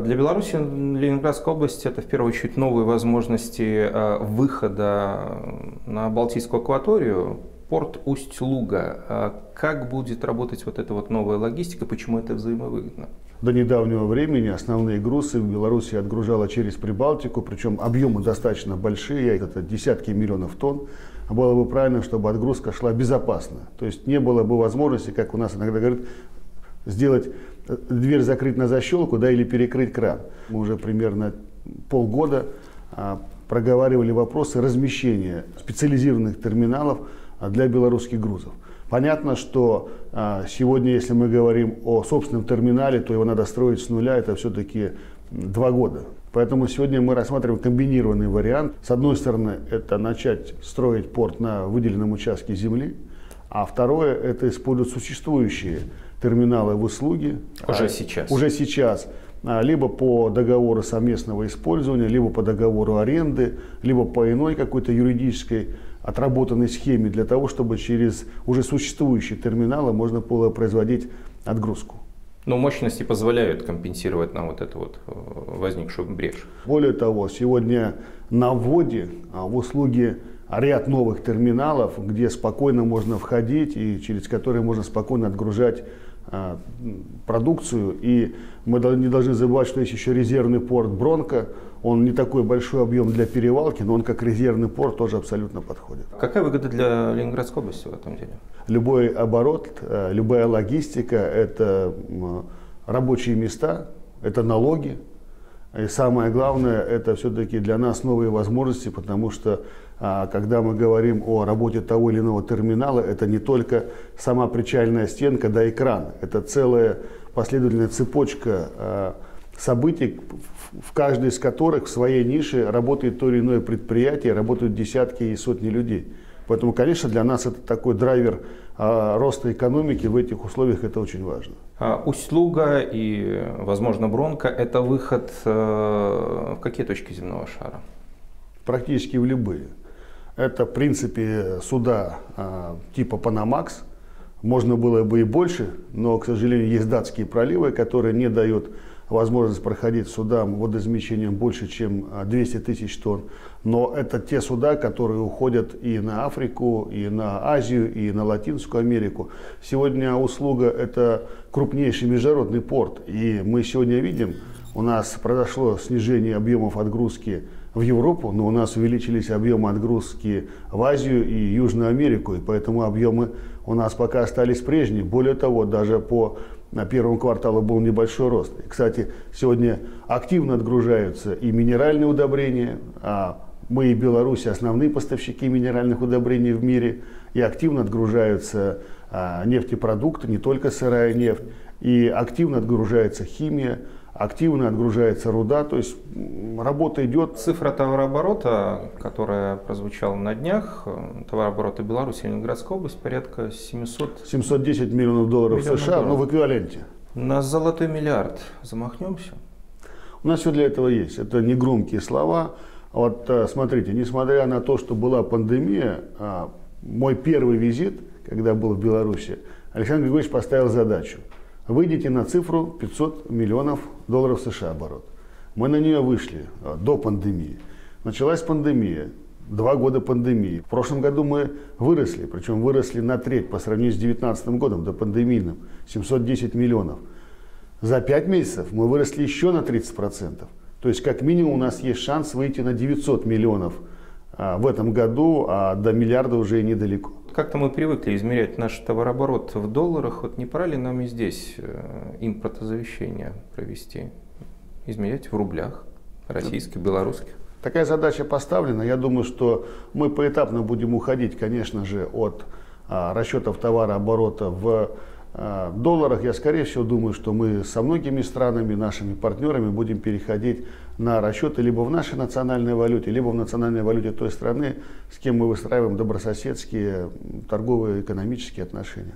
Для Беларуси Ленинградская область – это в первую очередь новые возможности выхода на Балтийскую акваторию, порт Усть-Луга. Как будет работать вот эта вот новая логистика, почему это взаимовыгодно? До недавнего времени основные грузы в Беларуси отгружала через Прибалтику, причем объемы достаточно большие, это десятки миллионов тонн. Было бы правильно, чтобы отгрузка шла безопасно, то есть не было бы возможности, как у нас иногда говорят, сделать дверь закрыть на защелку, да, или перекрыть кран. Мы уже примерно полгода проговаривали вопросы размещения специализированных терминалов для белорусских грузов. Понятно, что сегодня, если мы говорим о собственном терминале, то его надо строить с нуля, это все-таки 2 года. Поэтому сегодня мы рассматриваем комбинированный вариант. С одной стороны, это начать строить порт на выделенном участке земли, а второе, это использовать существующие терминалы в Усть-Луге. Уже сейчас. Либо по договору совместного использования, либо по договору аренды, либо по иной какой-то юридической отработанной схеме, для того, чтобы через уже существующие терминалы можно было производить отгрузку. Но мощности позволяют компенсировать нам вот эту вот возникшую брешь. Более того, сегодня на вводе в Усть-Луге ряд новых терминалов, где спокойно можно входить и через которые можно спокойно отгружать продукцию. И мы не должны забывать, что есть еще резервный порт Бронко. Он не такой большой объем для перевалки, но он как резервный порт тоже абсолютно подходит. Какая выгода для Ленинградской области в этом деле? Любой оборот, любая логистика – это рабочие места, это налоги. И самое главное, это все-таки для нас новые возможности, потому что, когда мы говорим о работе того или иного терминала, это не только сама причальная стенка, да и кран. Это целая последовательная цепочка событий, в каждой из которых в своей нише работает то или иное предприятие, работают десятки и сотни людей. Поэтому, конечно, для нас это такой драйвер роста экономики, в этих условиях это очень важно. Усть-Луга и, возможно, Бронко – это выход в какие точки земного шара? Практически в любые. Это, в принципе, суда типа «Панамакс». Можно было бы и больше, но, к сожалению, есть датские проливы, которые не дают возможность проходить судам водоизмещением больше, чем 200 тысяч тонн. Но это те суда, которые уходят и на Африку, и на Азию, и на Латинскую Америку. Сегодня Усть-Луга – это крупнейший международный порт. И мы сегодня видим, у нас произошло снижение объемов отгрузки в Европу, но у нас увеличились объемы отгрузки в Азию и Южную Америку. И поэтому объемы у нас пока остались прежние. Более того, даже по на первом квартале был небольшой рост. И, кстати, сегодня активно отгружаются и минеральные удобрения. Мы и Беларусь основные поставщики минеральных удобрений в мире. И активно отгружаются нефтепродукты, не только сырая нефть. И активно отгружается химия, активно отгружается руда. То есть работа идет. Цифра товарооборота, которая прозвучала на днях, товарооборота Беларуси и Ленинградской области порядка 710 миллионов долларов США, но в эквиваленте. На золотой миллиард замахнемся? У нас все для этого есть. Это не громкие слова. Вот смотрите, несмотря на то, что была пандемия, мой первый визит, когда был в Беларуси, Александр Григорьевич поставил задачу: выйдите на цифру 500 миллионов долларов США оборот. Мы на нее вышли до пандемии. Началась пандемия, 2 года пандемии. В прошлом году мы выросли, причем выросли на треть по сравнению с 2019 годом, до пандемийным, 710 миллионов. За 5 месяцев мы выросли еще на 30%. То есть как минимум у нас есть шанс выйти на 900 миллионов в этом году, а до миллиарда уже и недалеко. Как-то мы привыкли измерять наш товарооборот в долларах. Вот не пора ли нам и здесь импортозамещение провести? Измерять в рублях, российских, белорусских. Такая задача поставлена. Я думаю, что мы поэтапно будем уходить, конечно же, от расчетов товарооборота в долларах. Я, скорее всего, думаю, что мы со многими странами, нашими партнерами будем переходить на расчеты либо в нашей национальной валюте, либо в национальной валюте той страны, с кем мы выстраиваем добрососедские торговые и экономические отношения.